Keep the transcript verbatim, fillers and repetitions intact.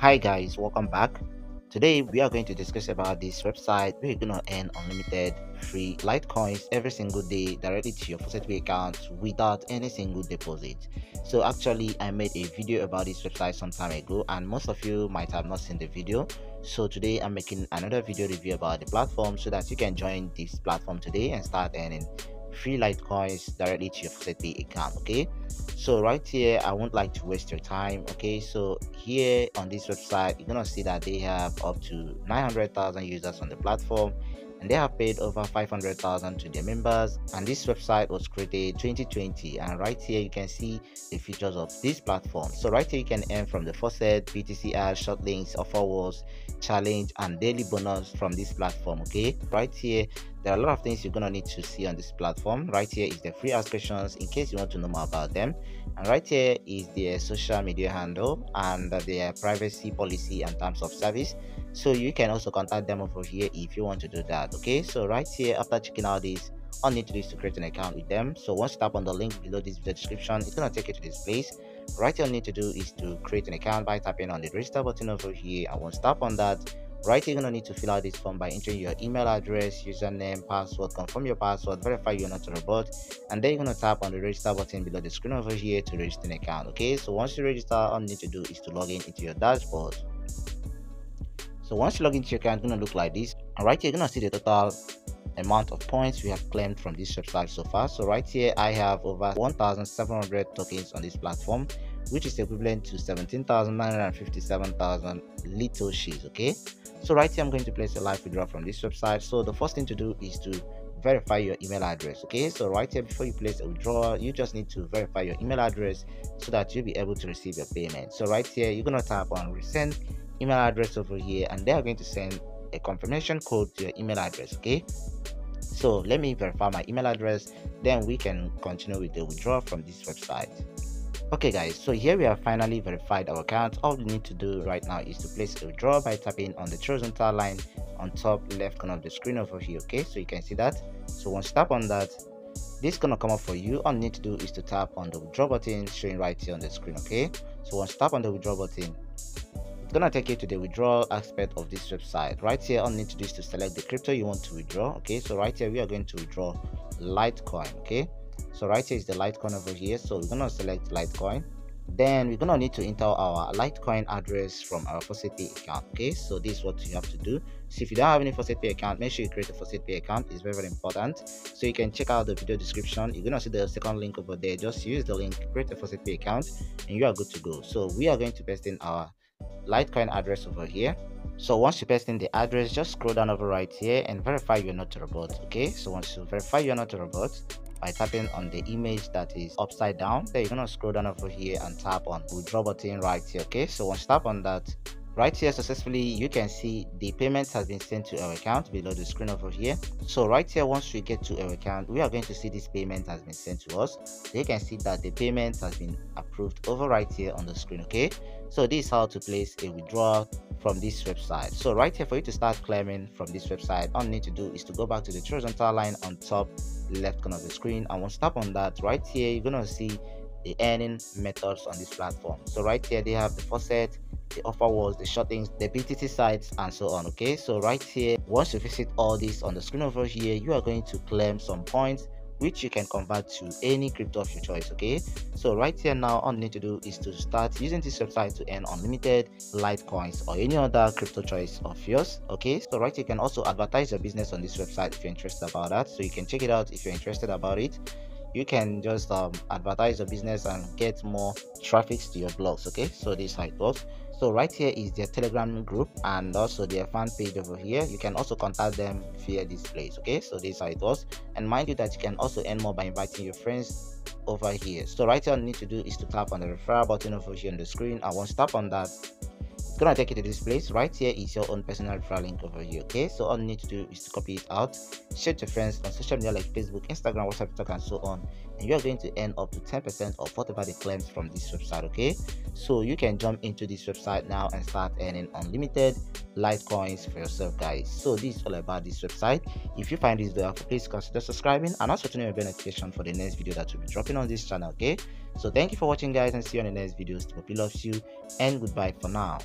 Hi guys, welcome back. Today we are going to discuss about this website where you're gonna earn unlimited free Litecoins every single day directly to your Faucet Pay account without any single deposit. So actually I made a video about this website some time ago and most of you might have not seen the video. So today I'm making another video review about the platform so that you can join this platform today and start earning free Litecoins directly to your Faucet Pay account. Okay, so right here I won't like to waste your time. Okay, so here on this website you're gonna see that they have up to nine hundred thousand users on the platform and they have paid over five hundred thousand to their members, and this website was created twenty twenty. And right here you can see the features of this platform. So right here you can earn from the faucet, B T C R, short links, offer walls, challenge and daily bonus from this platform. Okay, right here there are a lot of things you're gonna need to see on this platform. Right here is the free ask questions in case you want to know more about them, and right here is their social media handle and their privacy policy and terms of service. So you can also contact them over here if you want to do that. Okay, so right here after checking out this, all you need to do is to create an account with them. So once you tap on the link below this video description, it's gonna take you to this place. Right here all you need to do is to create an account by tapping on the register button over here, and once you tap on that, right here you're gonna need to fill out this form by entering your email address, username, password, confirm your password, verify you're not a robot, and then you're gonna tap on the register button below the screen over here to register an account. Okay, so once you register, all you need to do is to log in into your dashboard. So once you log into your account, it's gonna look like this, and right here you're gonna see the total amount of points we have claimed from this website so far. So right here I have over one thousand seven hundred tokens on this platform, which is equivalent to seventeen thousand nine hundred fifty-seven thousand little shits. Okay, so right here I'm going to place a live withdrawal from this website. So the first thing to do is to verify your email address. Okay, so right here before you place a withdrawal, you just need to verify your email address so that you'll be able to receive your payment. So right here you're gonna tap on resend email address over here, and they are going to send a confirmation code to your email address. Okay, so let me verify my email address, then we can continue with the withdrawal from this website. Okay guys, so here we have finally verified our account. All we need to do right now is to place a withdrawal by tapping on the horizontal line on top left corner of the screen over here. Okay, so you can see that. So once you tap on that, this is gonna come up for you. All you need to do is to tap on the withdraw button showing right here on the screen. Okay, so once you tap on the withdraw button, gonna take you to the withdrawal aspect of this website. Right here all you need to do is to select the crypto you want to withdraw. Okay, so right here we are going to withdraw Litecoin. Okay, so right here is the Litecoin over here, so we're gonna select Litecoin. Then we're gonna need to enter our Litecoin address from our Faucet Pay account. Okay, so this is what you have to do. So if you don't have any Faucet Pay account, make sure you create a Faucet Pay account. It's very, very important. So you can check out the video description, you're gonna see the second link over there. Just use the link, create a Faucet Pay account, and you are good to go. So we are going to paste in our Litecoin address over here. So once you paste in the address, just scroll down over right here and verify you're not a robot. Okay, so once you verify you're not a robot by tapping on the image that is upside down, then you're gonna scroll down over here and tap on withdraw button right here. Okay, so once you tap on that, right here successfully, you can see the payment has been sent to our account below the screen over here. So right here once we get to our account, we are going to see this payment has been sent to us. So you can see that the payment has been approved over right here on the screen. Okay, so this is how to place a withdrawal from this website. So right here for you to start claiming from this website, all you need to do is to go back to the horizontal line on top left corner of the screen, and once you tap on that, right here you're gonna see the earning methods on this platform. So right here they have the faucet, the offer walls, the shortings, the B T C sites and so on. Okay, so right here once you visit all this on the screen over here, you are going to claim some points which you can convert to any crypto of your choice. Okay, so right here now all you need to do is to start using this website to earn unlimited Litecoins or any other crypto choice of yours. Okay, so right here you can also advertise your business on this website if you're interested about that. So you can check it out if you're interested about it. You can just um, advertise your business and get more traffic to your blogs. Okay, so this is how it works. So right here is their Telegram group and also their fan page over here. You can also contact them via this place. Okay, so this is how it was. And mind you that you can also earn more by inviting your friends over here. So right here all you need to do is to tap on the referral button over here on the screen, and once you tap on that, it's gonna take you to this place. Right here is your own personal referral link over here. Okay, so all you need to do is to copy it out, share to friends on social media like Facebook, Instagram, WhatsApp, TikTok and so on, and you are going to earn up to ten percent of whatever they claim from this website. Okay, so you can jump into this website now and start earning unlimited Litecoins for yourself guys. So this is all about this website. If you find this video helpful, please consider subscribing and also turn on your bell notification for the next video that will be dropping on this channel. Okay, so thank you for watching guys, and see you on the next videos. Hope he loves you, and goodbye for now.